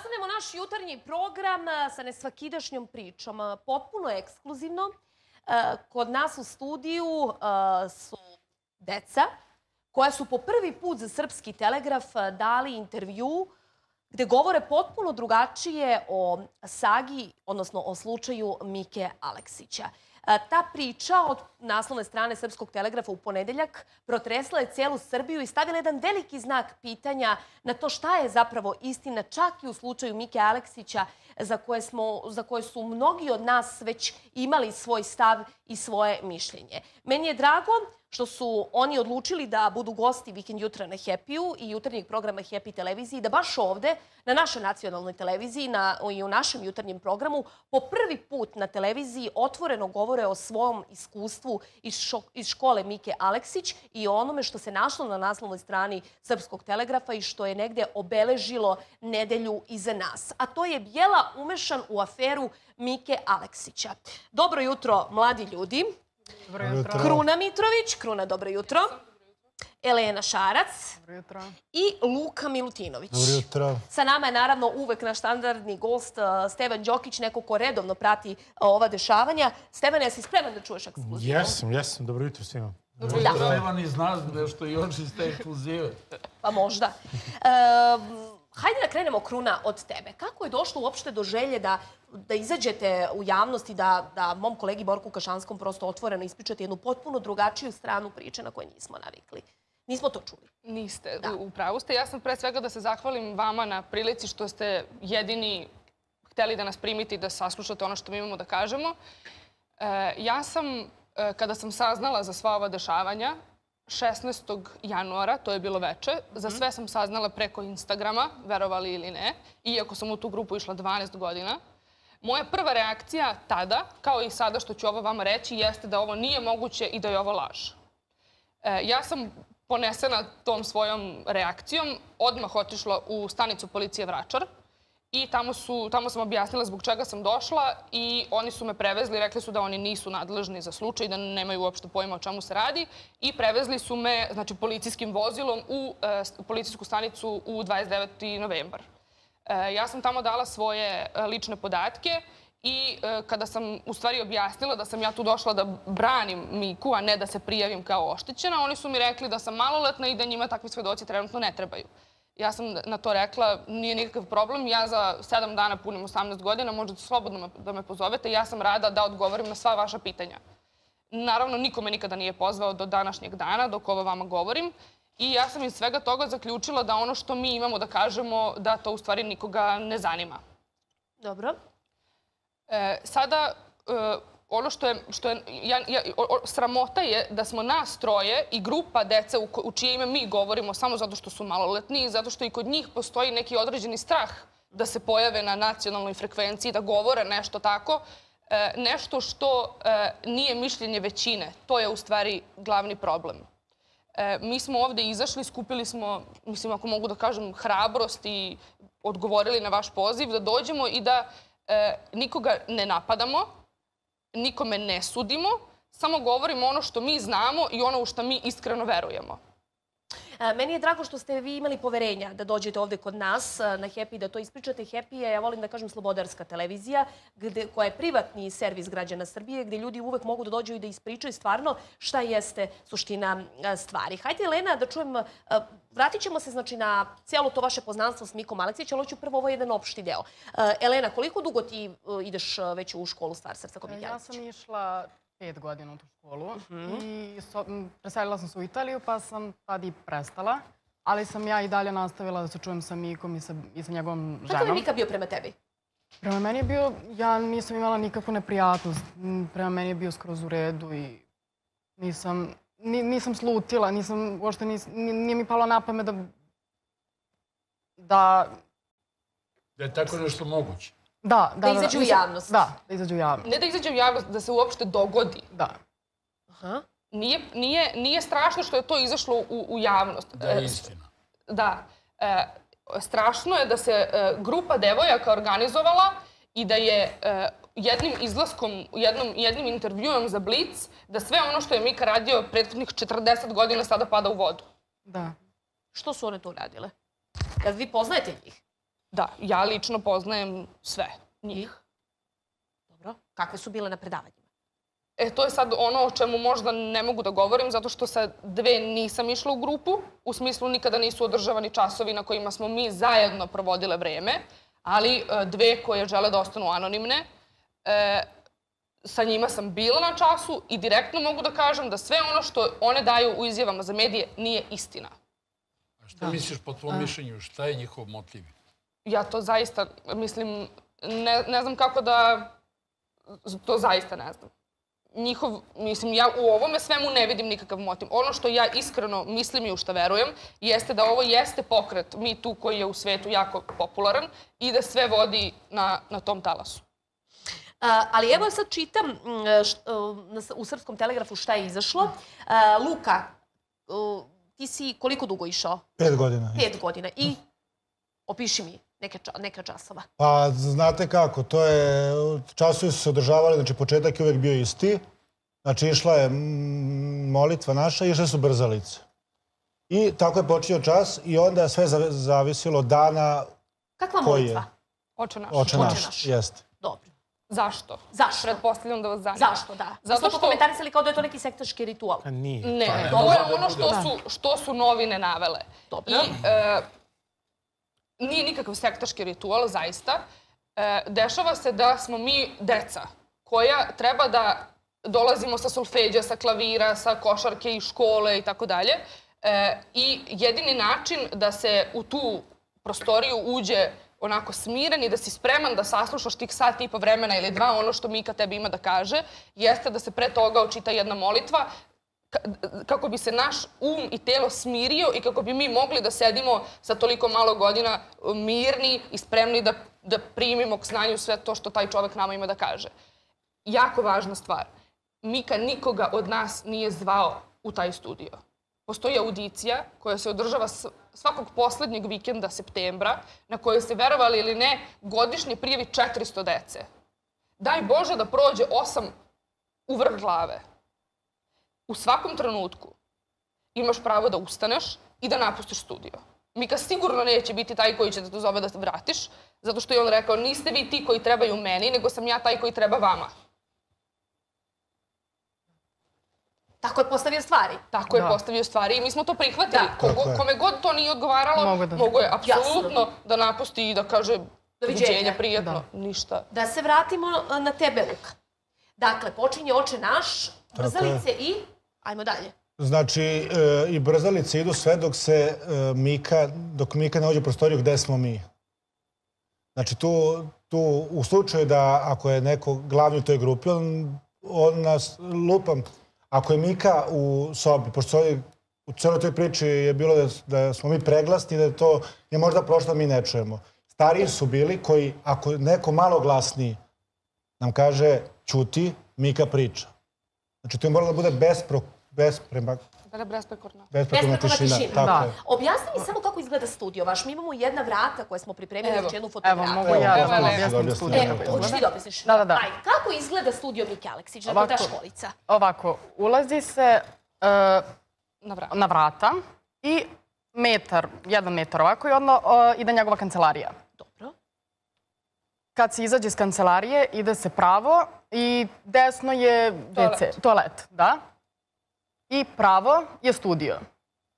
Nastavljamo naš jutarnji program sa nesvakidašnjom pričom, potpuno ekskluzivno. Kod nas u studiju su deca koja su po prvi put za Srpski Telegraf dali intervju gde govore potpuno drugačije o sagi, odnosno o slučaju Mike Aleksića. Ta priča od naslovne strane Srpskog Telegrafa u ponedeljak protresla je cijelu Srbiju i stavila jedan veliki znak pitanja na to šta je zapravo istina, čak i u slučaju Mike Aleksića za koje su mnogi od nas već imali svoj stav i svoje mišljenje. Meni je drago što su oni odlučili da budu gosti Vikend jutra na Happy-u i jutarnjeg programa Happy televiziji, da baš ovde, na našoj nacionalnoj televiziji i u našem jutarnjem programu, po prvi put na televiziji otvoreno govore o svom iskustvu iz škole Mike Aleksić i o onome što se našlo na naslovnoj strani Srpskog Telegrafa i što je negde obeležilo nedelju iza nas. A to je Bijela umešan u aferu Mike Aleksića. Dobro jutro, mladi ljudi. Kruna Mitrović, Kruna, dobro jutro. Elena Šarac i Luka Milutinović. Sa nama je naravno uvek naš standardni gost Stevan Đokić, neko ko redovno prati ova dešavanja. Stevan, jesi spreman da čuješ ekskluziju? Jesam, dobro jutro svima. Stevan iz nas nešto i on iz te ekskluzive. Pa možda. Hajde da krenemo, Kruna, od tebe. Kako je došlo uopšte do želje da izađete u javnost i da mom kolegi Borku Kašanskom prosto otvoreno ispričate jednu potpuno drugačiju stranu priče na koje nismo navikli? Nismo to čuli. Niste, upravo ste. Ja sam pre svega da se zahvalim vama na prilici što ste jedini hteli da nas primite i da saslušate ono što mi imamo da kažemo. Ja sam, kada sam saznala za sva ova dešavanja, 16. januara, to je bilo veče. Za sve sam saznala preko Instagrama, verovali ili ne, iako sam u tu grupu išla 12 godina. Moja prva reakcija tada, kao i sada što ću ovo vama reći, jeste da ovo nije moguće i da je ovo laž. Ja sam ponesena tom svojom reakcijom, odmah otišla u stanicu policije Vračar i tamo sam objasnila zbog čega sam došla i oni su me prevezli, rekli su da oni nisu nadležni za slučaj, da nemaju uopšte pojma o čemu se radi i prevezli su me policijskim vozilom u policijsku stanicu u 29. novembar. Ja sam tamo dala svoje lične podatke i kada sam u stvari objasnila da sam ja tu došla da branim Miku, a ne da se prijavim kao oštećena, oni su mi rekli da sam maloletna i da njima takvi svedoci trenutno ne trebaju. Ja sam na to rekla, nije nikakav problem, ja za 7 dana punim 18 godina, možete slobodno da me pozovete, ja sam rada da odgovorim na sva vaša pitanja. Naravno, niko me nikada nije pozvao do današnjeg dana dok ovo vama govorim i ja sam iz svega toga zaključila da ono što mi imamo da kažemo, da to u stvari nikoga ne zanima. Dobro. Sada, ono što je... Sramota je da smo nas troje i grupa dece u čije ime mi govorimo samo zato što su maloletni i zato što i kod njih postoji neki određeni strah da se pojave na nacionalnoj frekvenciji, da govore nešto tako, nešto što nije mišljenje većine. To je u stvari glavni problem. Mi smo ovde izašli, skupili smo, mislim ako mogu da kažem, hrabrost i odgovorili na vaš poziv da dođemo i da nikoga ne napadamo, nikome ne sudimo, samo govorimo ono što mi znamo i ono u što mi iskreno verujemo. Meni je drago što ste vi imali poverenja da dođete ovde kod nas na Happy, da to ispričate. Happy je, ja volim da kažem, slobodarska televizija koja je privatni servis građana Srbije gde ljudi uvek mogu da dođu i da ispričaju stvarno šta jeste suština stvari. Hajde, Elena, da čujem, vratit ćemo se na cijelo to vaše poznanstvo s Mikom Aleksićem, ali hoću prvo ovo jedan opšti deo. Elena, koliko dugo ti ideš već u školu Stvar srca kod Mike Aleksića? Ja sam išla 5 godina u tu školu i preselila sam se u Italiju pa sam tada i prestala, ali sam ja i dalje nastavila da se čujem sa Mikom i sa njegovom ženom. Kako je Mika bio prema tebi? Prema meni je bio, ja nisam imala nikakvu neprijatnost, prema meni je bio skroz u redu i nisam slutila, uopšte nije mi palo na pamet da je tako nešto moguće. Da, da izađe u javnost. Da, da izađe u javnost. Ne da izađe u javnost, da se uopšte dogodi. Da. Nije strašno što je to izašlo u javnost. Da, istina. Da. Strašno je da se grupa devojaka organizovala i da je jednim izlaskom, jednim intervjuom za Blic, da sve ono što je Mika radio prethodnih 40 godina sada pada u vodu. Da. Što su one to radile? Kad vi poznajete njih? Da, ja lično poznajem sve njih. Dobro. Kakve su bile na predavanjima? E, to je sad ono o čemu možda ne mogu da govorim, zato što sa dve nisam išla u grupu. U smislu, nikada nisu održavani časovi na kojima smo mi zajedno provodile vreme, ali dve koje žele da ostanu anonimne, sa njima sam bila na času i direktno mogu da kažem da sve ono što one daju u izjavama za medije nije istina. A šta misliš po tvojom mišljenju? Šta je njihov motiv? Ja to zaista, mislim, ne znam kako da... To zaista ne znam. Njihov, mislim, ja u ovome svemu ne vidim nikakav motiv. Ono što ja iskreno mislim i u što verujem jeste da ovo jeste pokret Me Too koji je u svetu jako popularan i da sve vodi na tom talasu. Ali evo sad čitam u Srpskom Telegrafu šta je izašlo. Luka, ti si koliko dugo išao? 5 godina. 5 godina. I opiši mi neka časova. Pa, znate kako, to je... Časovi su se održavali, znači početak je uvijek bio isti. Znači, išla je molitva naša, išle su brzalice. I tako je počinio čas i onda je sve zavisilo od dana... Kakva molitva? Oče naš. Oče naš, jeste. Dobro. Zašto? Zašto? Pretpostavljam da vas zanima. Zašto, da. Zato što komentarisali kao da je to neki sektaški ritual. Nije. Ne, ovo je ono što su novine navele. Dobro. Nije nikakav sektaški ritual, zaista. Dešava se da smo mi deca koja treba da dolazimo sa solfeđa, sa klavira, sa košarke i škole i tako dalje. I jedini način da se u tu prostoriju uđe onako smiren i da si spreman da saslušaš tih sat i po vremena ili dva ono što Mika tebi ima da kaže, jeste da se pre toga očita jedna molitva kako bi se naš um i telo smirio i kako bi mi mogli da sedimo sa toliko malo godina mirni i spremni da primimo k znanju sve to što taj čovek nama ima da kaže. Jako važna stvar. Mika nikoga od nas nije zvao u taj studio. Postoji audicija koja se održava svakog poslednjeg vikenda septembra, na kojoj se, verovali ili ne, godišnje prijavi 400 dece. Daj Bože da prođe 8 u vrh glave. U svakom trenutku imaš pravo da ustaneš i da napustiš studio. Mika sigurno neće biti taj koji će da te zove da se vratiš, zato što je on rekao, niste vi ti koji trebaju meni, nego sam ja taj koji treba vama. Tako je postavio stvari. Tako je postavio stvari i mi smo to prihvatili. Kome god to nije odgovaralo, mogo je apsolutno da napusti i da kaže doviđenja, prijatno, ništa. Da se vratimo na tebe, Luka. Dakle, počinje Oče naš, brzalice i... Ajmo dalje. Znači, i brzalice idu sve dok se Mika ne uđe u prostoriju gde smo mi. Znači, tu u slučaju da ako je neko glavni u toj grupi, on nas lupam... Ako je Mika u sobi, pošto u celoj toj priči je bilo da smo mi preglasni, da je to je možda prošlo da mi ne čujemo. Stariji su bili koji, ako neko malo glasniji nam kaže ćuti, Mika priča. Znači, to je moralo da bude besprekorna tišina. Objasni mi samo kako izgleda studio vaš. Mi imamo jedna vrata koje smo pripremili u jednu fotografiju. Evo, mogu ja da objasnim studio. Uči ti da objasniš. Kako izgleda studio Mike Aleksić, dakle ta školica? Ovako, ulazi se na vrata i jedan metar ovako i onda ide njegova kancelarija. Dobro. Kad se izađe iz kancelarije, ide se pravo i desno je toalet, da? I pravo je studio.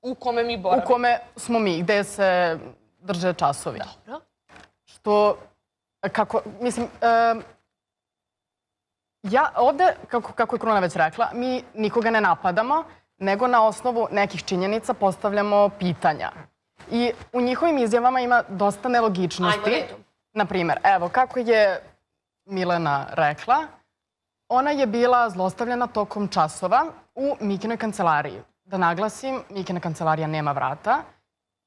U kome mi boravimo. U kome smo mi, gde se drže časovi. Dobro. Što, kako, mislim, ja ovde, kako je Kruna već rekla, mi nikoga ne napadamo, nego na osnovu nekih činjenica postavljamo pitanja. I u njihovim izjavama ima dosta nelogičnosti. Ajmo redom. Naprimjer, evo, kako je Milena rekla, ona je bila zlostavljena tokom časova u Mikinoj kancelariji. Da naglasim, Mikina kancelarija nema vrata.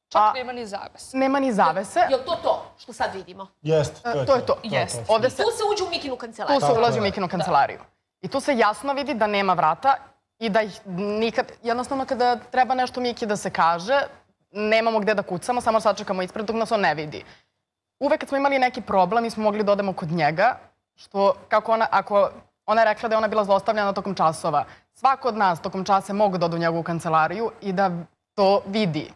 Čak nema ni zavese. Nema ni zavese. Je li to to što sad vidimo? Jest. To je to. Jest. Tu se uđe u Mikinu kancelariju. Tu se ulazi u Mikinu kancelariju. I tu se jasno vidi da nema vrata i da ih nikad... Jednostavno, kada treba nešto Miki da se kaže, nemamo gde da kucamo, samo sačekamo ispred dok nas on ne vidi. Uvek kad smo imali neki problem, mi smo mogli da odemo kod njega, što kako ona... Ona je rekla da je ona bila zlostavljena tokom časova. Svako od nas tokom časa je mogao da ode u njegovu kancelariju i da to vidi.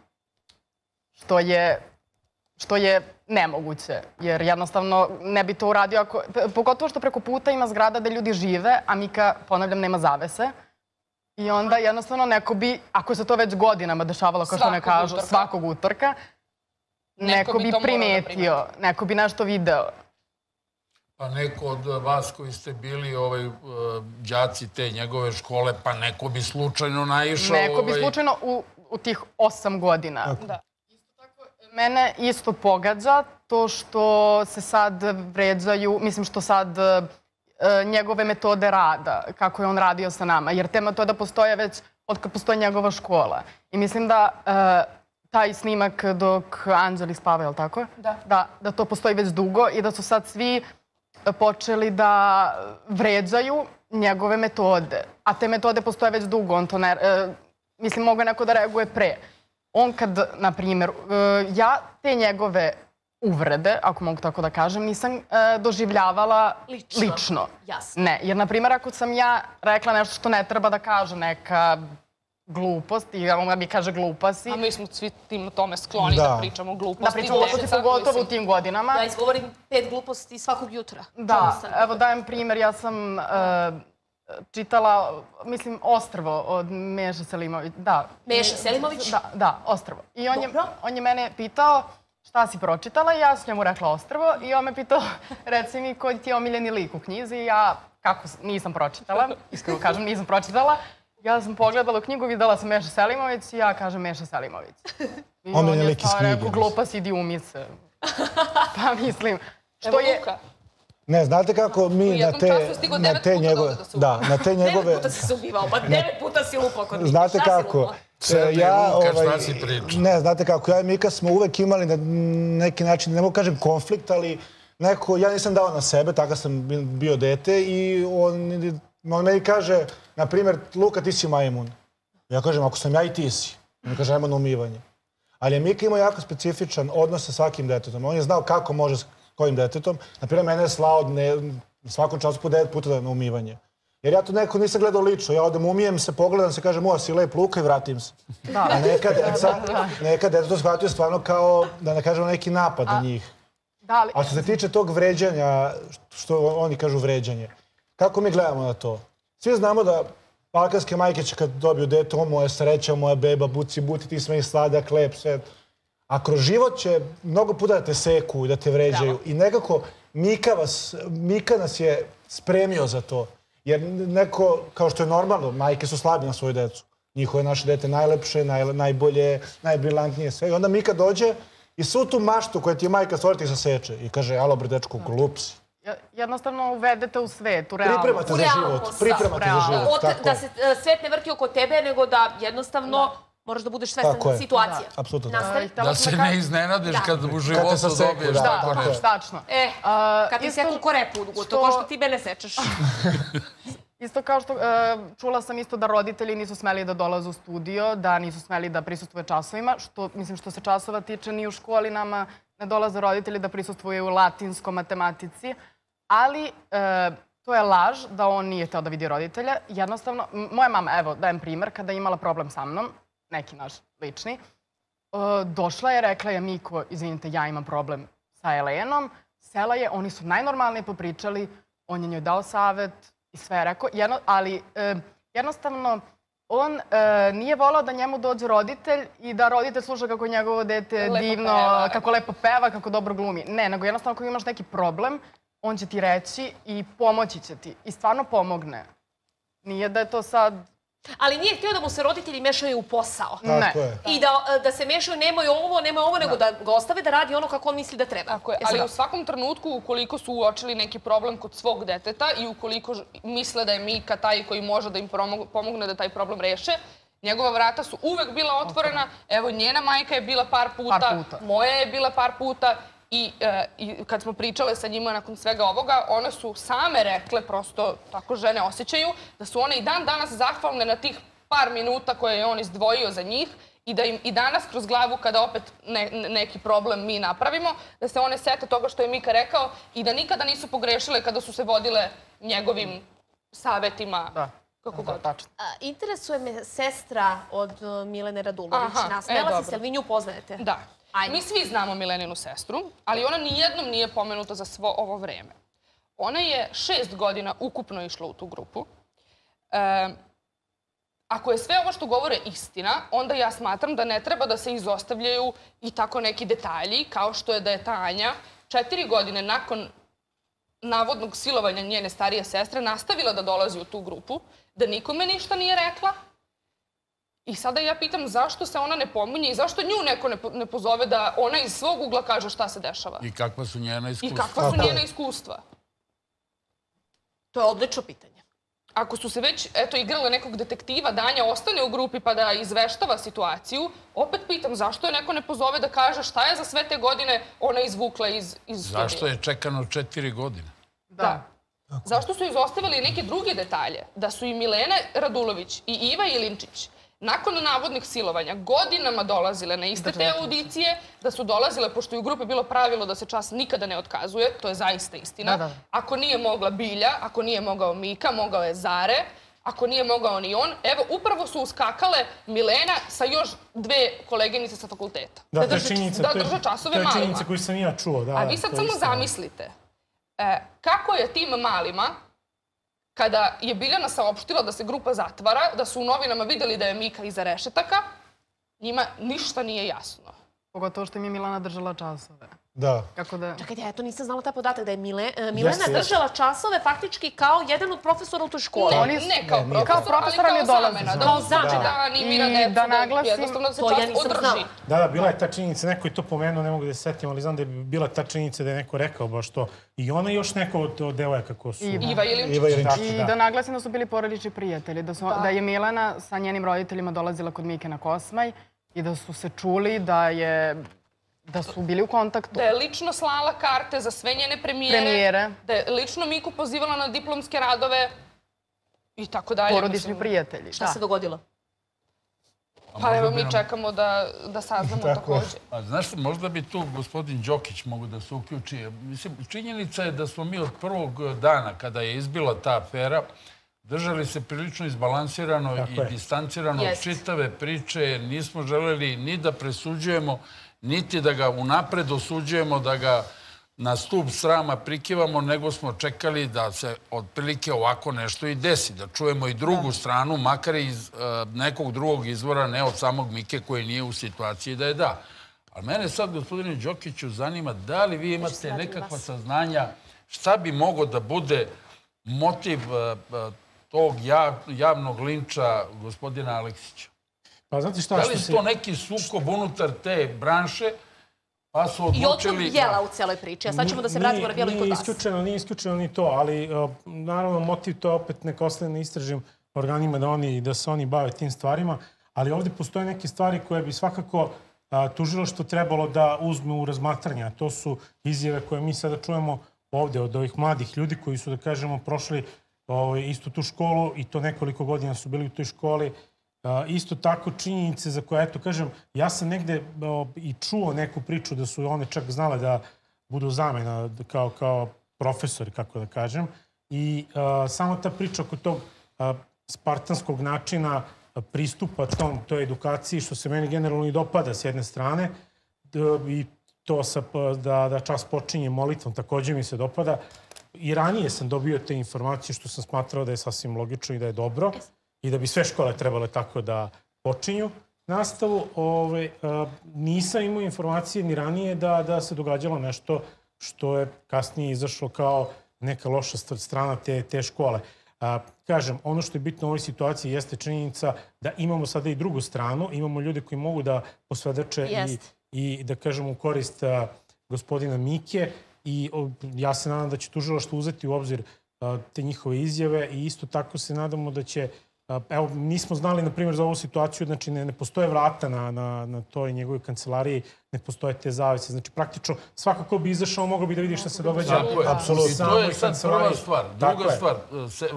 Što je nemoguće, jer jednostavno ne bi to uradio, pogotovo što preko puta ima zgrada gde ljudi žive, a Mika, ponavljam, nema zavese. I onda jednostavno neko bi, ako se to već godinama dešavalo, kao što ne kažu, svakog utorka, neko bi primetio, neko bi nešto video. Pa neko od vas koji ste bili đaci te njegove škole, pa neko bi slučajno naišao... Neko bi slučajno u tih 8 godina. Mene isto pogađa to što se sad vređaju, mislim što sad njegove metode rada, kako je on radio sa nama, jer te metode postoje već od kad postoji njegova škola. I mislim da... taj snimak dok Anđeli spava, je li tako? Da. Da to postoji već dugo i da su sad svi počeli da vređaju njegove metode. A te metode postoje već dugo. On to ne... Mislim, mogo je neko da reaguje pre. On kad, na primjer, ja te njegove uvrede, ako mogu tako da kažem, nisam doživljavala lično. Jasno. Ne, jer, na primjer, ako sam ja rekla nešto što ne treba da kaže, neka... glupost, i ona mi kaže glupa si. A mi smo svi tim tome skloni da pričamo gluposti. Da pričamo gluposti, pogotovo u tim godinama. Da, izgovorim 5 gluposti svakog jutra. Da, evo dajem primjer, ja sam čitala, mislim, Ostrvo od Meše Selimović. Meša Selimović? Da, Ostrvo. I on je mene pitao šta si pročitala i ja sam njemu rekla Ostrvo i on me pitao, reci mi koji ti je omiljeni lik u knjizi i ja, kako, nisam pročitala, iskreno kažem, nisam pročitala. Ja sam pogledala u knjigu, videla sam Meša Selimović i ja kažem Meša Selimović. On je lik iz knjige. Glupa si, idi umij se. Pa mislim. Evo Luka. Ne, znate kako mi na te njegove... 9 puta si se umivao, pa 9 puta si lupao kod njih. Znate kako? Ne, znate kako? Ja i Mika smo uvek imali na neki način, ne mogu kažem konflikt, ali neko, ja nisam dao na sebe, tako sam bio dete i on meni kaže, na primjer, Luka, ti si majmun. Ja kažem, ako sam ja i ti si. On kaže, ajmo na umivanje. Ali je Mika imao jako specifičan odnos sa svakim detetom. On je znao kako može s kojim detetom. Na primjer, mene je slao svakom času po 9 puta na umivanje. Jer ja to neko nisam gledao lično. Ja odem, umijem se, pogledam se, kažem, o, si lep Luka i vratim se. A neka deca to shvatio stvarno kao, da ne kažemo, neki napad na njih. A što se tiče tog vređanja, što oni kažu vređanje, kako mi gledamo na to? Svi znamo da balkanske majke će kad dobiju dete, o moja sreća, moja beba, buci, buti, ti smo i sladak, lep, sve. A kroz život će mnogo puta da te seku i da te vređaju. I nekako Mika nas je spremio za to. Jer neko, kao što je normalno, majke su slabi na svoju decu. Njihove naše dete najlepše, najbolje, najbrilantnije, sve. I onda Mika dođe i svu tu maštu koju ti je majka stvoriti se seče. I kaže, alo bre dečko, glup si. Jednostavno uvedete u svet, u realnost. Pripremate za život. Da se svet ne vrti oko tebe, nego da jednostavno moraš da budeš svestan na situacije. Da se ne iznenadiš kad u životu dobiješ tako nešto. Kad ti seku korepu, to kao što ti mene sečeš. Isto kao što čula sam isto da roditelji nisu smeli da dolaze u studio, da nisu smeli da prisustvuju časovima. Mislim što se časova tiče, ni u školi nama ne dolaze roditelji da prisustvuju u latinskoj matematici. Ali to je laž da on nije hteo da vidi roditelja. Jednostavno, moja mama, evo dajem primjer, kada je imala problem sa mnom, neki naš lični, došla je, rekla je Miko, izvinite, ja imam problem sa Elenom, sela je, oni su najnormalnije popričali, on je njoj dao savjet i sve je rekao, ali jednostavno on nije volao da njemu dođe roditelj i da roditelj sluša kako je njegovo dete divno, kako lepo peva, kako dobro glumi. Ne, nego jednostavno ako imaš neki problem, on će ti reći i pomoći će ti. I stvarno pomogne. Nije da je to sad... Ali nije htio da mu se roditelji mešaju u posao. Ne. I da se mešaju nemoj ovo, nego da ga ostave da radi ono kako on misli da treba. Tako je, ali u svakom trenutku ukoliko su uočili neki problem kod svog deteta i ukoliko misle da je Mika taj koji može da im pomogne da taj problem reše, njegova vrata su uvek bila otvorena. Evo, njena majka je bila par puta, moja je bila par puta. I kad smo pričale sa njima nakon svega ovoga, one su same rekle, prosto tako žene osjećaju, da su one i dan danas zahvalne na tih par minuta koje je on izdvojio za njih i da im i danas kroz glavu kada opet neki problem mi napravimo, da se one sete toga što je Mika rekao i da nikada nisu pogrešile kada su se vodile njegovim savjetima. Kako god. Interesuje me sestra od Milene Radulović. Nasmela si se, ali vi nju poznajete? Da. Mi svi znamo Mileninu sestru, ali ona nijednom nije pomenuta za svo ovo vreme. Ona je 6 godina ukupno išla u tu grupu. Ako je sve ovo što govore istina, onda ja smatram da ne treba da se izostavljaju i tako neki detalji, kao što je da je Tanja 4 godine nakon navodnog silovanja njene starije sestre nastavila da dolazi u tu grupu, da nikome ništa nije rekla. I sada ja pitam zašto se ona ne pominje i zašto nju neko ne pozove da ona iz svog ugla kaže šta se dešava. I kakva su njena iskustva. To je odlično pitanje. Ako su se već igrale nekog detektiva, Danja ostane u grupi pa da izveštava situaciju, opet pitam zašto je neko ne pozove da kaže šta je za sve te godine ona izvukla iz studija. Zašto je čekano 4 godine? Da. Zašto su izostavili neke druge detalje? Da su i Milena Radulović i Iva Ilinčić nakon navodnih silovanja godinama dolazile na iste te audicije, da su dolazile, pošto je u grupi bilo pravilo da se čas nikada ne otkazuje, to je zaista istina. Ako nije mogla Bilja, ako nije mogao Mika, mogao je Zare, ako nije mogao ni on, evo, upravo su uskakale Milena sa još 2 koleginice sa fakulteta. Da drže časove malima. To je činjenica koju sam ja čuo. A vi sad samo zamislite, kako je tim malima, kada je Biljana saopštila da se grupa zatvara, da su u novinama vidjeli da je Mika iza rešetaka, njima ništa nije jasno. Pogotovo što im je Milena držala časove. Da. Čekajte, ja to nisam znala taj podatak, da je Milena držala časove faktički kao jedan od profesora u toj školi. Ne kao profesor, ali kao zamena. Kao zamena. I da naglasim, to ja nisam znala. Da, bila je ta činjenica, neko je to pomenuo, ne mogu da se setim, ali znam da je bila ta činjenica da je neko rekao baš to. I ona još neko od devojaka ko su... Iva Ilinčić. I da naglasim da su bili porodični prijatelji, da je Milena sa njenim roditeljima dolazila kod Mike na Kosmaj i da su se čuli da je... Da su bili u kontaktu. Da je lično slala karte za sve njene premijere. Da je lično Miku pozivala na diplomske radove i tako dalje. Porodični prijatelji. Šta se dogodilo? Pa evo mi čekamo da saznamo također. Znaš, možda bi tu gospodin Đokić mogu da se uključi. Mislim, činjenica je da smo mi od prvog dana kada je izbila ta afera držali se prilično izbalansirano i distancirano od čitave priče. Nismo želeli ni da presuđujemo niti da ga unapred osuđujemo, da ga na stup srama prikivamo, nego smo čekali da se otprilike ovako nešto i desi, da čujemo i drugu stranu, makar i iz nekog drugog izvora, ne od samog Mike koji nije u situaciji da je da. Ali mene sad, gospodine Đokiću, zanima da li vi imate nekakva saznanja šta bi mogao da bude motiv tog javnog linča gospodina Aleksića? Da li su to neki sukob unutar te branše, pa su odlučili... I odtom jela u celoj priči, a sad ćemo da se vratimo na jelu i kod vas. Nije isključeno ni to, ali naravno motiv to je opet neka ostavljena istražnim organima da se oni bave tim stvarima, ali ovdje postoje neke stvari koje bi svakako tužilaštvo trebalo da uzme u razmatranje. To su izjave koje mi sada čujemo ovdje od ovih mladih ljudi koji su, da kažemo, prošli istu tu školu i to nekoliko godina su bili u toj školi. Isto tako činjenice za koje, eto, kažem, ja sam negde i čuo neku priču da su one čak znale da budu zamena kao profesori, kako da kažem. I samo ta priča oko tog spartanskog načina pristupa toj edukaciji, što se meni generalno i dopada s jedne strane, i to da čas počinje molitvom također mi se dopada. I ranije sam dobio te informacije što sam smatrao da je sasvim logično i da je dobro. I da bi sve škole trebale tako da počinju nastavu. Nisam imao informacije ni ranije da se događalo nešto što je kasnije izašlo kao neka loša strana te škole. Kažem, ono što je bitno u ovoj situaciji jeste činjenica da imamo sada i drugu stranu. Imamo ljude koji mogu da posvedoče i da kažemo u korist gospodina Mike. I ja se nadam da će tužilaštvo uzeti u obzir te njihove izjave i isto tako se nadamo da će... Evo, nismo znali, na primjer, za ovu situaciju, znači ne postoje vrata na toj njegovoj kancelariji, ne postoje te zavise. Znači, praktično, svako ko bi izašao mogao bi da vidi šta se događa. I to je sad prva stvar. Druga stvar,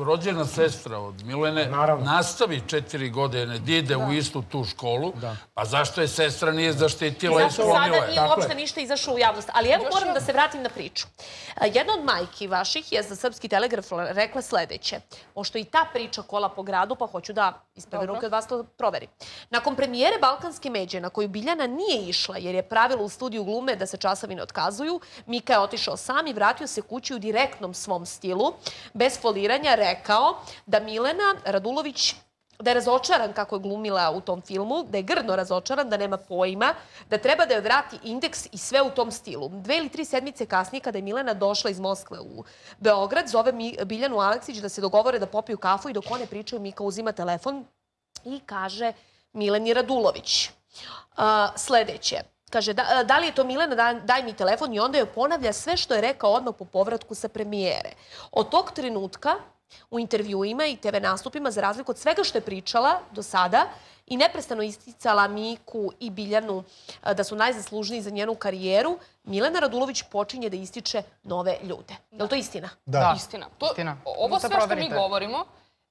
rođena sestra od Milene nastavi 4 godine, ide u istu tu školu, pa zašto je sestra nije zaštitila i sklonila je? Zašto sada nije uopšte ništa izašao u javnost. Ali evo, moram da se vratim na priču. Jedna od majki vaših je za Srpski telegraf rekla sledeće, pošto i ta priča kola po gradu, pa hoću da isprave ruke od vas to proveri. Nakon premijere Balkanske međe, na koju Biljana nije išla jer je je pravilo u studiju glume da se časovi ne otkazuju. Mika je otišao sam i vratio se kući u direktnom svom stilu. Bez foliranja rekao da Milena Radulović da je razočaran kako je glumila u tom filmu, da je grdno razočaran, da nema pojma, da treba da joj vrati indeks i sve u tom stilu. 2 ili 3 sedmice kasnije, kada je Milena došla iz Moskve u Beograd, zove Biljanu Aleksić da se dogovore da popiju kafu i dok one pričaju, Mika uzima telefon i kaže Mileni Radulović sljedeće. Kaže, da li je to Milena, daj mi telefon, i onda joj ponavlja sve što je rekao odmah po povratku sa premijere. Od tog trenutka u intervjuima i TV nastupima, za razliku od svega što je pričala do sada i neprestano isticala Miku i Biljanu da su najzaslužniji za njenu karijeru, Milena Radulović počinje da ističe nove ljude. Je li to istina? Da, istina. Ovo sve što mi govorimo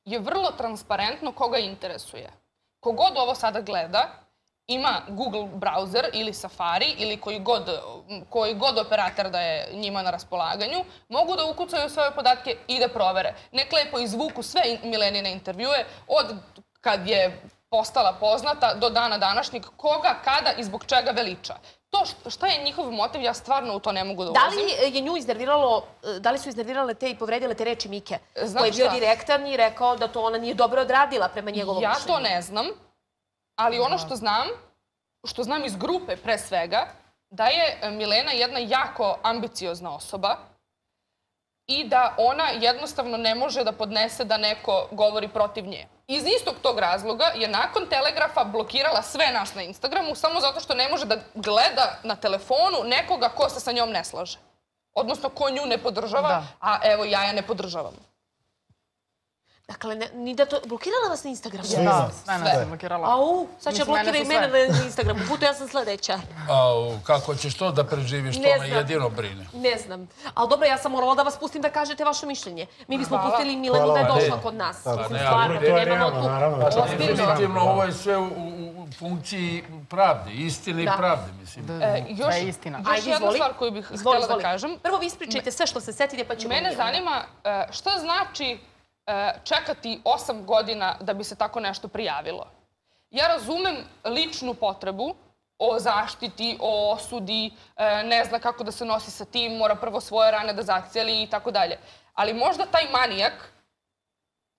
je vrlo transparentno koga interesuje. Kogod ovo sada gleda, ima Google browser ili Safari ili koji god operator da je njima na raspolaganju, mogu da ukucaju svoje podatke i da provere. Nek lepo izvuku sve Milenine intervjue od kad je postala poznata do dana današnjeg, koga, kada i zbog čega veliča. To šta je njihov motiv, ja stvarno u to ne mogu da ulazim. Da li su iznervirale te i povredile te reči Mike, koji je bio direktan i rekao da to ona nije dobro odradila prema njegovom mišljenju? Ja to ne znam. Ali ono što znam iz grupe pre svega, da je Milena jedna jako ambiciozna osoba i da ona jednostavno ne može da podnese da neko govori protiv nje. Iz istog tog razloga je nakon Telegrafa blokirala sve nas na Instagramu samo zato što ne može da gleda na telefonu nekoga ko se sa njom ne slaže. Odnosno ko nju ne podržava, a evo ja je ne podržavam. Dakle, blokirala vas na Instagramu? Da, sve. Au, sad će blokira i mene na Instagramu. Puto, ja sam sljedeća. Au, kako ćeš to da preživiš, to me jedino brine. Ne znam. Ali dobro, ja sam morala da vas pustim da kažete vaše mišljenje. Mi bismo pustili Milenu da je došla kod nas. Stvarno, nemamo tu. Definitivno, ovo je sve u funkciji pravde, istine i pravde, mislim. Još jedna stvar koju bih htjela da kažem. Prvo vi ispričajte sve što se setite, pa ćemo... Mene zanima što znači čekati 8 godina da bi se tako nešto prijavilo. Ja razumem ličnu potrebu o zaštiti, o osudi, ne zna kako da se nosi sa tim, mora prvo svoje rane da zacijeli i tako dalje. Ali možda taj manijak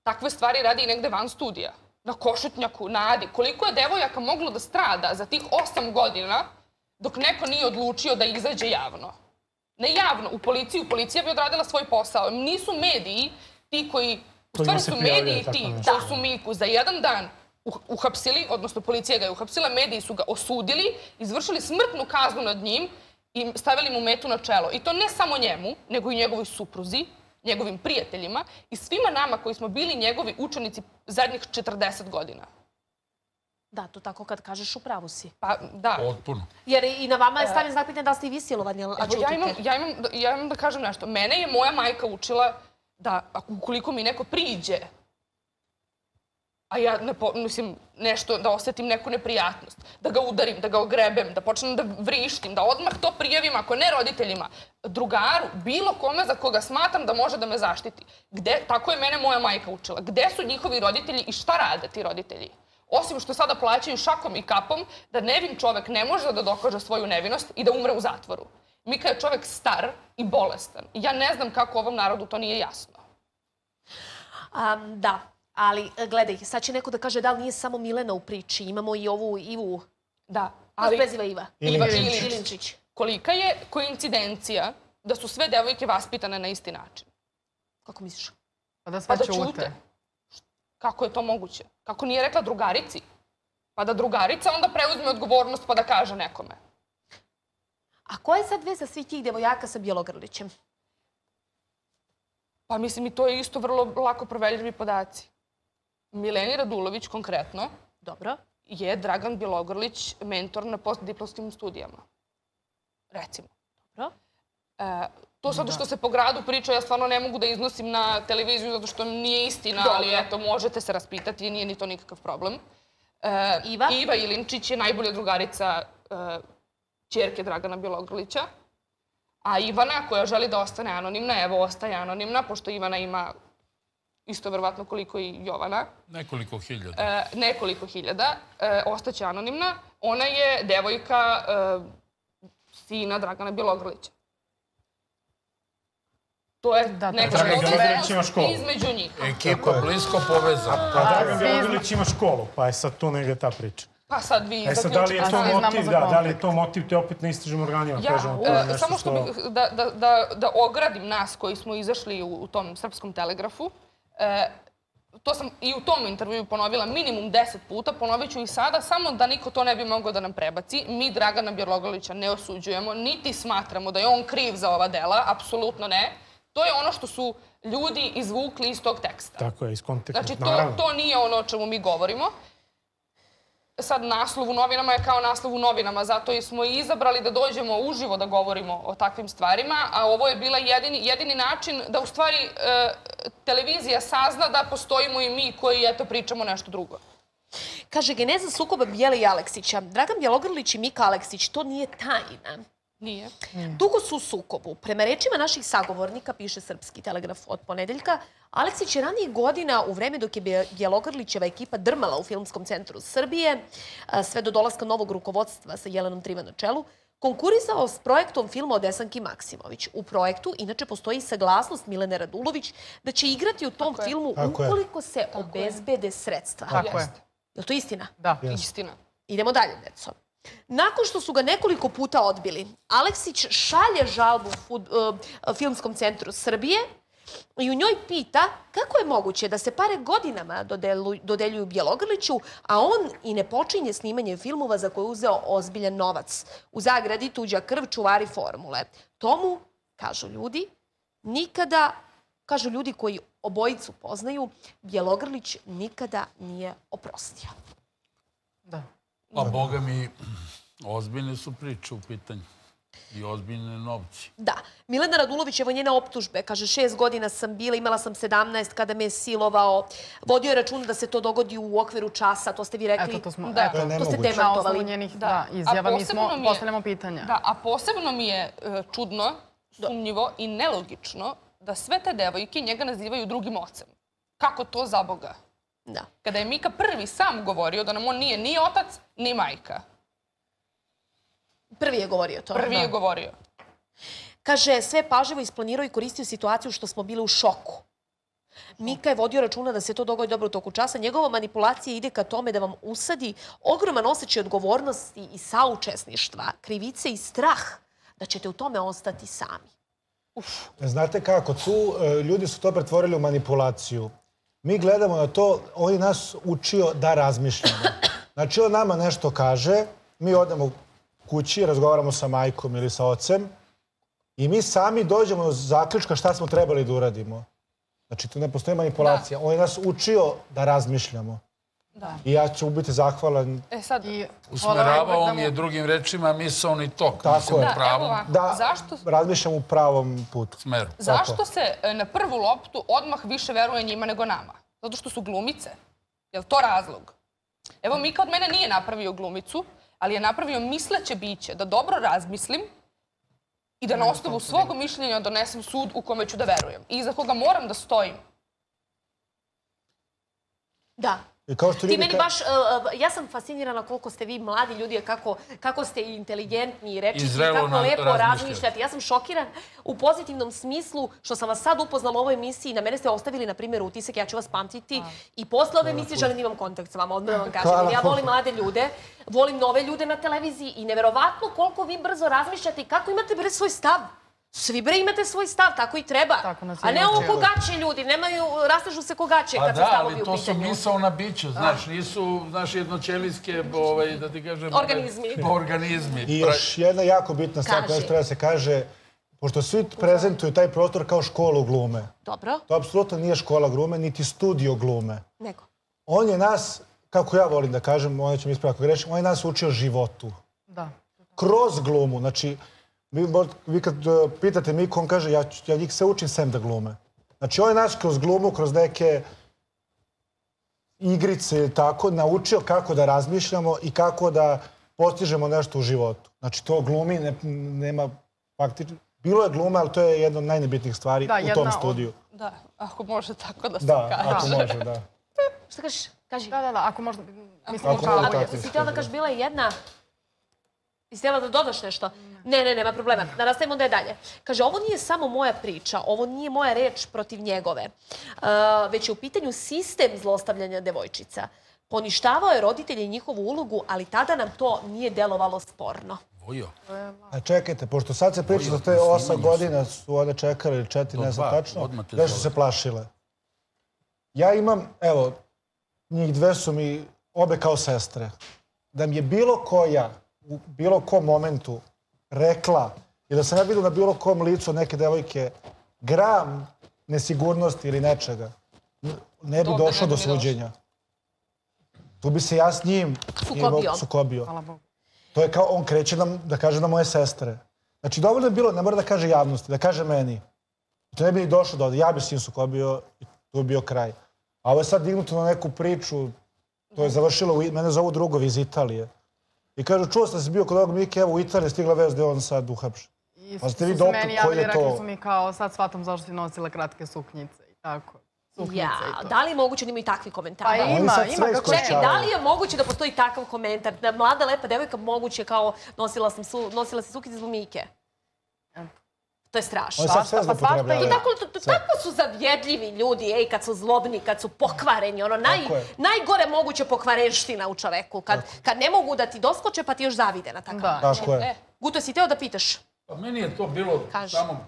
takve stvari radi i negde van studija. Na Košutnjaku, na Adi. Koliko je devojaka moglo da strada za tih 8 godina dok neko nije odlučio da izađe javno? Ne javno, u policiju. Policija bi odradila svoj posao. Nisu mediji ti koji, u stvari su mediji ti što su Miku za jedan dan uhapsili, odnosno policija ga je uhapsila, mediji su ga osudili, izvršili smrtnu kaznu nad njim i stavili mu metu na čelo. I to ne samo njemu, nego i njegovoj supruzi, njegovim prijateljima i svima nama koji smo bili njegovi učenici zadnjih 40 godina. Da, to tako kad kažeš u pravu si. Pa, da. Potpuno. Jer i na vama je stavljen znak pitanja da ste i vi silovani, a ćutite. Ja imam da kažem nešto. Mene je moja majka učila da ukoliko mi neko priđe, a ja nešto da osjetim neku neprijatnost, da ga udarim, da ga ogrebem, da počnem da vrištim, da odmah to prijavim, ako ne roditeljima, drugaru, bilo kome za koga smatram da može da me zaštiti. Tako je mene moja majka učila. Gde su njihovi roditelji i šta rade ti roditelji? Osim što sada plaćaju šakom i kapom da nevin čovek ne može da dokaže svoju nevinost i da umre u zatvoru. Mika je čovjek star i bolestan. Ja ne znam kako ovom narodu to nije jasno. Da, ali gledaj, sad će neko da kaže da li nije samo Milena u priči. Imamo i ovu Ivu. Da, ali... Preziva Iva. Iva Ilinčić. Kolika je koincidencija da su sve devojke vaspitane na isti način? Kako misliš? Pa da sve ćute. Kako je to moguće? Kako nije rekla drugarici? Pa da drugarica onda preuzme odgovornost pa da kaže nekome. A koja je sad veza svih tih devojaka sa Bjelogrlićem? Pa mislim, i to je isto vrlo lako proverljivi podaci. Mileni Radulović konkretno je Dragan Bjelogrlić mentor na postdiplomskim studijama. Recimo. To sad što se po gradu priča, ja stvarno ne mogu da iznosim na televiziju zato što nije istina, ali eto, možete se raspitati i nije ni to nikakav problem. Iva Ilinčić je najbolja drugarica ćerke Dragana Bjelogrlića, a Ivana, koja želi da ostane anonimna, evo, ostaje anonimna, pošto Ivana ima isto verovatno koliko i Jovana. Nekoliko hiljada. Nekoliko hiljada. Ostaće anonimna. Ona je devojka sina Dragana Bjelogrlića. To je neka povezana između njih. Ekipa blisko povezana. Dragan Bjelogrlić ima školu, pa je sad tu negdje ta priča. Pa sad vi zaključite. Da li je to motiv, te opet ne istražim organima. Samo što bih da ogradim nas koji smo izašli u tom Srpskom telegrafu, to sam i u tom intervju ponovila minimum 10 puta, ponovit ću i sada, samo da niko to ne bi mogao da nam prebaci. Mi Dragana Bjelogrlića ne osuđujemo, niti smatramo da je on kriv za ova dela, apsolutno ne. To je ono što su ljudi izvukli iz tog teksta. Tako je, iz konteksta. Znači, to nije ono o čemu mi govorimo. Sad naslov u novinama je kao naslov u novinama, zato smo i izabrali da dođemo uživo da govorimo o takvim stvarima, a ovo je bila jedini način da u stvari televizija sazna da postojimo i mi koji, eto, pričamo nešto drugo. Kaže, geneza sukoba Bjele i Aleksića. Dragan Bjelogrlić i Mika Aleksić, to nije tajna. Nije. Dugo su u sukobu. Prema rečima naših sagovornika, piše Srpski telegraf od ponedeljka, Aleksić je ranijih godina, u vreme dok je Bjelogrlićeva ekipa drmala u Filmskom centru Srbije, sve do dolaska novog rukovodstva sa Jelenom Triva na čelu, konkurisao s projektom filma o Desanki Maksimović. U projektu, inače, postoji saglasnost Milene Radulović da će igrati u tom filmu ukoliko se obezbede sredstva. Tako je. Je li to istina? Da, istina. Idemo dalje, deco. Nakon što su ga nekoliko puta odbili, Aleksić šalje žalbu Filmskom centru Srbije i u njoj pita kako je moguće da se pare godinama dodeljuju Bjelogrliću, a on i ne počinje snimanje filmova za koje je uzeo ozbiljan novac. U zagradi tuđa krv, čuvari formule. Tomu, kažu ljudi, nikada, kažu ljudi koji obojicu poznaju, Bjelogrlić nikada nije oprostio. Da. Pa, boga mi, ozbiljne su priče u pitanju i ozbiljne novci. Da. Milena Radulović, evo njena optužbe. Kaže, 6 godina sam bila, imala sam 17 kada me je silovao. Vodio je računa da se to dogodi u okviru časa. To ste vi rekli. Eto, to ste demantovali. Na osnovu njenih izjava mi smo postavljamo pitanja. Da, a posebno mi je čudno, sumnjivo i nelogično da sve te devojke njega nazivaju drugim ocem. Kako to, za boga? Kada je Mika prvi sam govorio da nam on nije ni otac, ni majka. Prvi je govorio to. Prvi je govorio. Kaže, sve je pažljivo isplanirao i koristio situaciju što smo bili u šoku. Mika je vodio računa da se to dogodi dobro u toku časa. Njegova manipulacija ide ka tome da vam usadi ogroman osjećaj odgovornosti i saučesništva, krivice i strah da ćete u tome ostati sami. Znate kako, tu ljudi su to pretvorili u manipulaciju. Mi gledamo na to, on je nas učio da razmišljamo. Znači, on nama nešto kaže, mi odemo kući, razgovaramo sa majkom ili sa ocem i mi sami dođemo do zaključka šta smo trebali da uradimo. Znači, tu ne postoji manipulacija. On je nas učio da razmišljamo. I ja ću biti zahvalan. Usmeravao mi je, drugim rečima, misaoni tok. Tako je. Da, razmišljam u pravom putu. Zašto se na prvu loptu odmah više veruje njima nego nama? Zato što su glumice. Je li to razlog? Evo, Mika od mene nije napravio glumicu, ali je napravio misleće biće da dobro razmislim i da na osnovu svog mišljenja donesem sud u kome ću da verujem i iza koga moram da stojim. Da. Ti meni baš, ja sam fascinirana koliko ste vi mladi ljudi, kako ste inteligentni i rečiti, kako lepo razmišljati. Ja sam šokiran u pozitivnom smislu što sam vas sad upoznala u ovoj emisiji. Na mene ste ostavili, na primjer, utisak, ja ću vas pamtiti i posle ove emisije želim da imam kontakt s vama, odmah vam kažem. Ja volim mlade ljude, volim nove ljude na televiziji i neverovatno koliko vi brzo razmišljate i kako imate brez svoj stav. Svi, bre, imate svoj stav, tako i treba. A ne ovo kogače ljudi, rastežu se kogače kad se stavovi u pitanju. A da, ali to su misaona bića, znaš, nisu jednoćelijske, da ti kažem... Organizmi. I još jedna jako bitna stvar koja treba se kaže, pošto svi prezentuju taj prostor kao školu glume. Dobro. To apsolutno nije škola glume, niti studio glume. Nego. On je nas, kako ja volim da kažem, on će mi ispraviti ako grešim, on je nas učio životu. Da. Kroz glumu, znači... Vi kad pitate Miku, on kaže, ja njih sve učim sem da glume. Znači, on je nas kroz glumu, kroz neke igrice ili tako, naučio kako da razmišljamo i kako da postižemo nešto u životu. Znači, to glumi nema faktično... Bilo je glume, ali to je jedna od najnebitnijih stvari u tom studiju. Da, ako može tako da se kaže. Da, ako može, da. Šta kažeš? Kaži. Da, ako možda... Mislim, ako si teo da kaži, bila je jedna... I stela da dodaš nešto? Ne, nema problema. Da nastavimo onda je dalje. Kaže, ovo nije samo moja priča, ovo nije moja reč protiv njegove, već je u pitanju sistem zlostavljanja devojčica. Poništavao je roditelje i njihovu ulogu, ali tada nam to nije delovalo sporno. A čekajte, pošto sad se priča za te 8 godina su ovdje čekali ili 4, ne znam tačno, da su se plašile. Ja imam, evo, njih dve su mi obe kao sestre. Da mi je bilo koja u bilo kom momentu rekla i da sam ja vidio na bilo kom licu neke devojke gram nesigurnosti ili nečega, ne bi došlo do suđenja. Tu bi se ja s njim sukobio. To je kao, on kreće da kaže na moje sestre. Znači, dovoljno je bilo, ne mora da kaže javnosti, da kaže meni. To ne bi ni došlo do ovde, ja bi s njim sukobio i tu je bio kraj. A ovo je sad dignuto na neku priču, to je završilo, mene zovu drugovi iz Italije. I kažu, čuo sam se bio kod ovog Mike, evo u Italiji stigla vez gdje on sad uhapšen. I su meni javili i rekli su mi kao, sad shvatam zašto si nosila kratke suknjice i tako. Da li je moguće da imaju takvi komentari? Pa ima. Čekaj, da li je moguće da postoji takav komentar? Da mlada, lepa devojka moguće kao nosila si suknjice zbog Mike? To je strašno. Tako su zavjedljivi ljudi, kad su zlobni, kad su pokvareni. Najgore moguće pokvarenština u čoveku. Kad ne mogu da ti doskoče, pa ti još zavide na takav način. Guto, si teo da pitaš? Meni je to bilo samo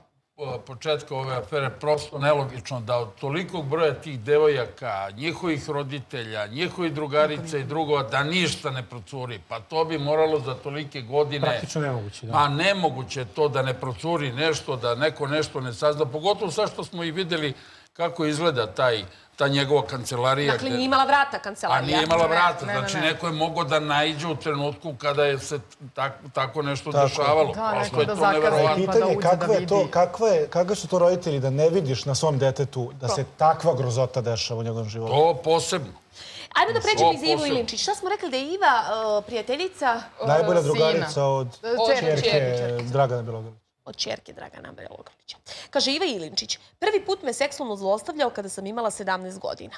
početka ove afere prosto nelogično da od tolikog broja tih devojaka, njihovih roditelja, njihovih drugarica i drugova, da ništa ne procuri. Pa to bi moralo za tolike godine... Praktično nemoguće, da. Pa nemoguće to da ne procuri nešto, da neko nešto ne sazna. Pogotovo sad što smo i videli kako izgleda ta njegova kancelarija. Dakle, nije imala vrata kancelarija. A nije imala vrata. Znači, neko je mogao da naiđe u trenutku kada se tako nešto dešavalo. Prosto je to neverovatno. Pitanje je kakve su to roditelji da ne vidiš na svom detetu da se takva grozota dešava u njegovom životu? To posebno. Ajmo da pređemo i za Ivu Ilinčić. Šta smo rekli da je Iva prijateljica? Najbolja drugarica od ćerke Dragana Bjelogrlića. Od čerke Dragana Bjelogrlića. Kaže Iva Ilinčić, prvi put me seksualno zlostavljao kada sam imala 17 godina.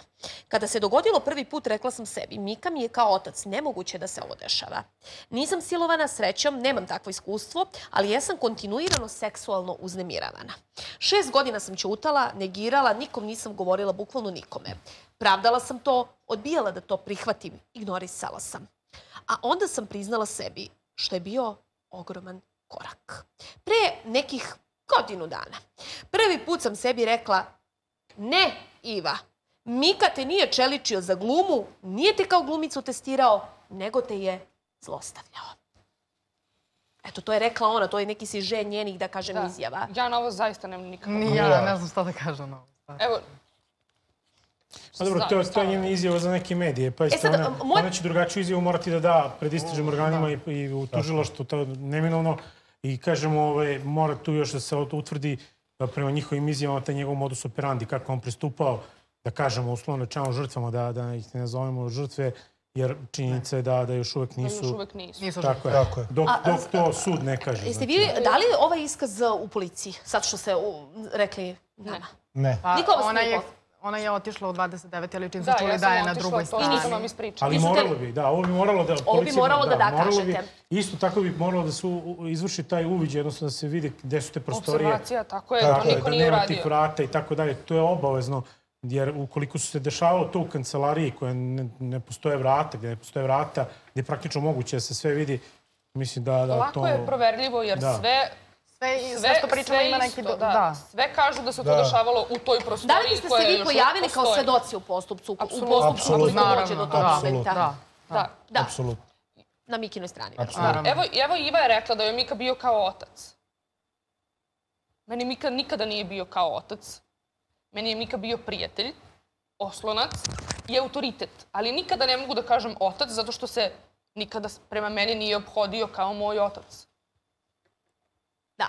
Kada se dogodilo prvi put, rekla sam sebi, Mika mi je kao otac, nemoguće da se ovo dešava. Nisam silovana, srećom, nemam takvo iskustvo, ali jesam kontinuirano seksualno uznemiravana. 6 godina sam ćutala, negirala, nikom nisam govorila, bukvalno nikome. Pravdala sam to, odbijala da to prihvatim, ignorisala sam. A onda sam priznala sebi, što je bio ogroman korak. Pre nekih godinu dana. Prvi put sam sebi rekla, ne, Iva, Mika te nije čeličio za glumu, nije te kao glumicu testirao, nego te je zlostavljao. Eto, to je rekla ona, to je neki siže njenih, da kažem, izjava. Ja na ovo zaista nemam nikako. Ni ja, ne znam šta da kažem na ovo. Evo. Pa dobro, to je njena izjava za neke medije. Pa isto, ona će drugačiju izjavu morati da da pred istražnim organima i u tužilaštvu, to je neminovno. I kažemo, mora tu još da se utvrdi prema njihovim izjavama taj njegov modus operandi, kako on pristupao, da kažemo uslovno čemu žrtvama, da ih ne nazovemo žrtve, jer činjenica je da još uvek nisu. Tako je. Dok to sud ne kaže. Da li je ovaj iskaz u policiji, sad što ste rekli nama? Ne. Ona je otišla u 29. ali čim su čuli da je na drugoj strani. I nisam vam ispričala. Ali moralo bi, da. Ovo bi moralo da... Ovo bi moralo da kažete. Isto tako bi moralo da se izvrši taj uvid, jednostavno da se vidi gde su te prostorije. Observacija, tako je, to niko nije uradio. Da nema tih vrata i tako dalje. To je obavezno, jer ukoliko su se dešavalo to u kancelariji koja ne postoje vrata, gde je praktično moguće da se sve vidi, mislim da to... Lako je proverljivo, jer sve... Sve što pričamo ima neki... Sve kažu da se to dešavalo u toj prostoriji koja još postoji. Da li ste se vi pojavili kao svedoci u postupcu? Apsolutno, naravno. Na Mikinoj strani. Evo, Iva je rekla da je Mika bio kao otac. Meni Mika nikada nije bio kao otac. Meni je Mika bio prijatelj, oslonac i autoritet. Ali nikada ne mogu da kažem otac, zato što se nikada prema meni nije obhodio kao moj otac. Da.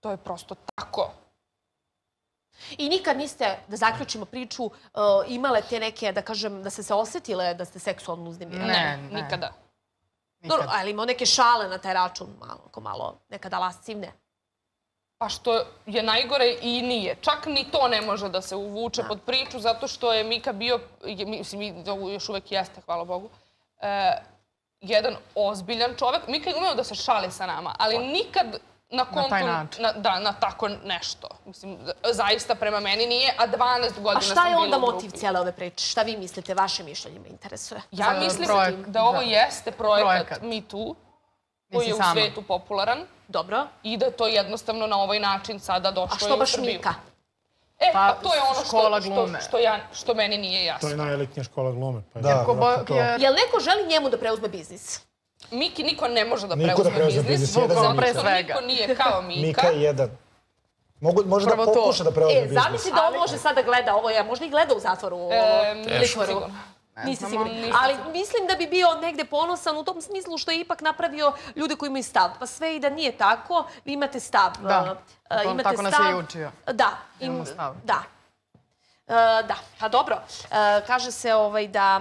To je prosto tako. I nikad niste, da zaključimo priču, imale te neke, da kažem, da ste se osjetile da ste seksualno uznemirane? Ne, nikada. Dobro, ali imao neke šale na taj račun, malo, nekada lascivne? Pa što je najgore i nije. Čak ni to ne može da se uvuče pod priču, zato što je Mika bio, mislim, još uvek jeste, hvala Bogu, jedan ozbiljan čovjek. Mi kad umeo da se šali sa nama, ali nikad na kontu, na tako nešto. Mislim, zaista prema meni nije, a 12 godina sam bila u grupi. A šta je onda motiv cijele ove priče? Šta vi mislite? Vaše mišljenje me interesuje. Ja mislim da ovo jeste projekat Me Too, koji je u svijetu popularan. Dobro. I da to jednostavno na ovaj način sada došlo je u Srbiju. A što baš Mika? E, pa to je ono što meni nije jasno. To je najelitnija škola glume. Jel neko želi njemu da preuzme biznis? Miki niko ne može da preuzme biznis. Niko nije kao Mika. Mika je jedan. Može da pokuša da preuzme biznis. Zamisli da on može sad da gleda ovo. Možda i gleda u zatvoru. Nisi sigurni. Ali mislim da bi bio negde ponosan u tom smislu što je ipak napravio ljude koji imaju stav. Pa sve i da nije tako, vi imate stav. Da, tako nas je i učio. Da. Imamo stav. Da. Da, pa dobro. Kaže se da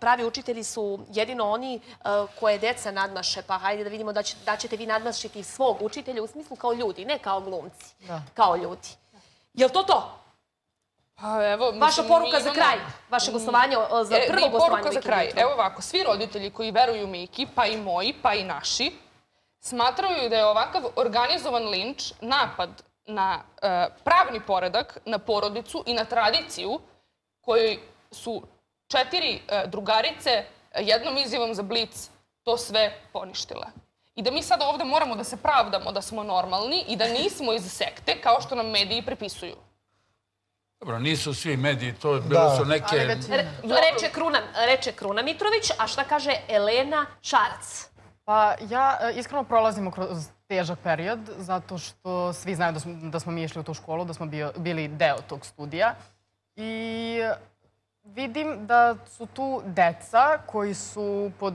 pravi učitelji su jedino oni koje deca nadmaše. Pa hajde da vidimo da ćete vi nadmašiti svog učitelja u smislu kao ljudi, ne kao glumci. Kao ljudi. Je li to to? Vaša poruka za kraj, vaše gostovanje, za prvo gostovanje Miki. Evo ovako, svi roditelji koji veruju Miki, pa i moji, pa i naši, smatraju da je ovakav organizovan linč napad na pravni poredak, na porodicu i na tradiciju kojoj su 4 drugarice jednom izjavom za Blic to sve poništile. I da mi sada ovdje moramo da se pravdamo da smo normalni i da nismo iz sekte kao što nam mediji prepisuju. Dobro, nisu svi mediji, to bilo su neke... Reče Kruna Mitrović, a šta kaže Elena Šarac? Pa ja iskreno prolazimo kroz težak period, zato što svi znaju da smo mi išli u tu školu, da smo bili deo tog studija. I vidim da su tu deca koji su pod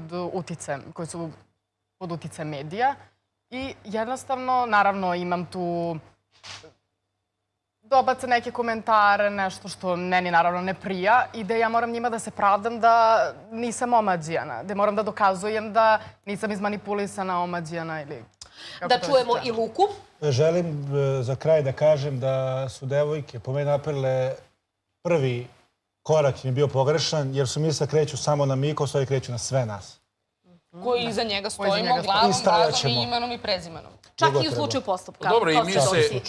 uticajem medija i jednostavno, naravno, imam tu... dobaca neke komentare, nešto što meni naravno ne prija i da ja moram njima da se pravdam da nisam omađijana, da moram da dokazujem da nisam izmanipulisana, omađijana ili... Da čujemo i Luku. Želim za kraj da kažem da su devojke po meni napravile prvi korak im je bio pogrešan jer su misle kreću samo na Miku, svoje kreću na sve nas. Koji iza njega stojimo glavom, razom i imenom i prezimenom. Čak i u slučaju postupka. Dobro,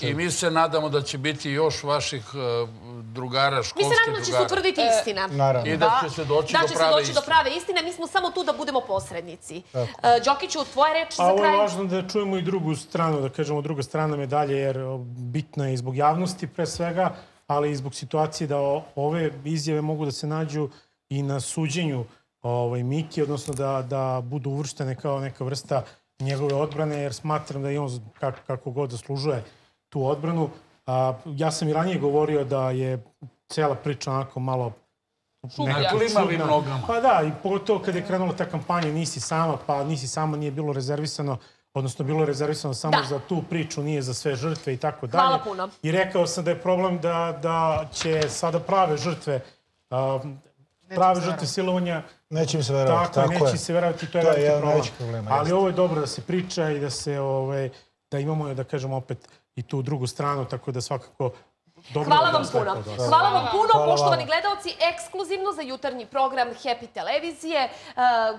i mi se nadamo da će biti još vaših drugara, školskih drugara. Mi se nadamo da će se utvrditi istina. I da će se doći do prave istine. Mi smo samo tu da budemo posrednici. Đokiću, tvoje reči za kraj? A ovo je važno da čujemo i drugu stranu, da kažemo druga strana medalje, jer bitna je i zbog javnosti pre svega, ali i zbog situacije da ove izjave mogu da se nađu i na suđenju Miki, odnosno da budu uvrštene kao neka vrsta njegove odbrane, jer smatram da je on kako god zaslužuje tu odbranu. Ja sam i ranije govorio da je cela priča onako malo... Pa da, i pogotovo kada je krenula ta kampanja Nisi sama, pa Nisi sama nije bilo rezervisano, odnosno bilo je rezervisano samo za tu priču, nije za sve žrtve i tako dalje. Hvala puno. I rekao sam da je problem da će sada prave žrtve... prave žrtve silovanja. Neće mi se verovati, tako je. Tako, neće se verovati, to je veliki problem. Ali ovo je dobro da se priča i da imamo, da kažem, opet i tu drugu stranu, tako da svakako... Hvala vam puno. Hvala vam puno, poštovani gledalci, ekskluzivno za jutarnji program Happy televizije.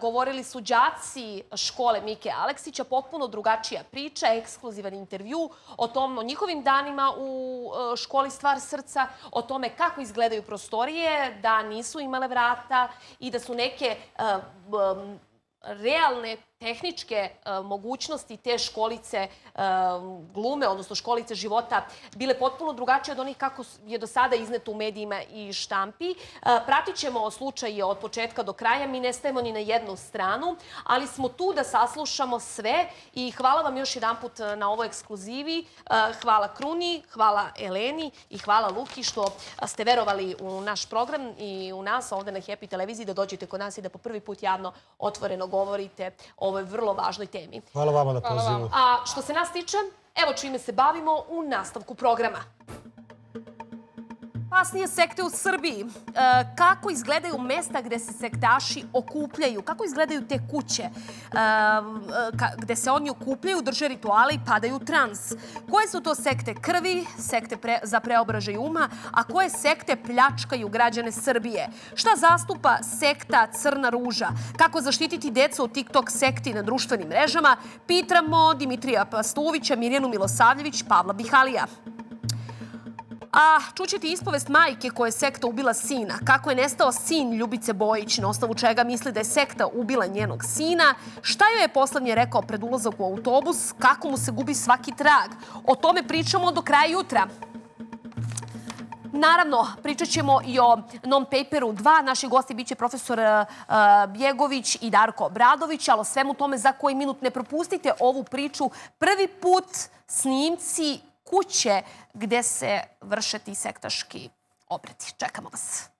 Govorili su đaci škole Mike Aleksića, potpuno drugačija priča, ekskluzivan intervju o tom, o njihovim danima u školi Stvar srca, o tome kako izgledaju prostorije, da nisu imale vrata i da su neke realne tehničke mogućnosti te školice glume, odnosno školice života, bile potpuno drugačije od onih kako je do sada izneto u medijima i štampi. Pratit ćemo slučaje od početka do kraja, mi ne stajemo ni na jednu stranu, ali smo tu da saslušamo sve i hvala vam još jedan put na ovoj ekskluzivi. Hvala Kruni, hvala Eleni i hvala Luki što ste verovali u naš program i u nas ovdje na Happy televiziji, da dođete kod nas i da po prvi put javno otvoreno govorite o ovoj vrlo važnoj temi. Hvala vama na pozivu. A što se nas tiče, evo čime se bavimo u nastavku programa. najopasnije sekte u Srbiji. Kako izgledaju mesta gde se sektaši okupljaju? Kako izgledaju te kuće gde se oni okupljaju, drže rituale i padaju u trans? Koje su to sekte krvi, sekte za preobražaj uma, a koje sekte pljačkaju građane Srbije? Šta zastupa sekta Crna ruža? Kako zaštititi decu od TikTok sekti na društvenim mrežama? Pitamo Dimitrija Pastovića, Mirjanu Milosavljević, Pavla Bihalija. A čućete ispovest majke koja je sekta ubila sina. Kako je nestao sin Ljubice Bojić, na osnovu čega misli da je sekta ubila njenog sina. Šta joj je poslednje rekao pred ulazak u autobus, kako mu se gubi svaki trag. O tome pričamo do kraja jutra. Naravno, pričat ćemo i o non-paperu 2. Naši gosti biće profesor Bjegović i Darko Obradović, ali o svemu tome za koji minut ne propustite ovu priču. Prvi put snimci kuće gde se vrše ti sektaški obredi. Čekamo vas.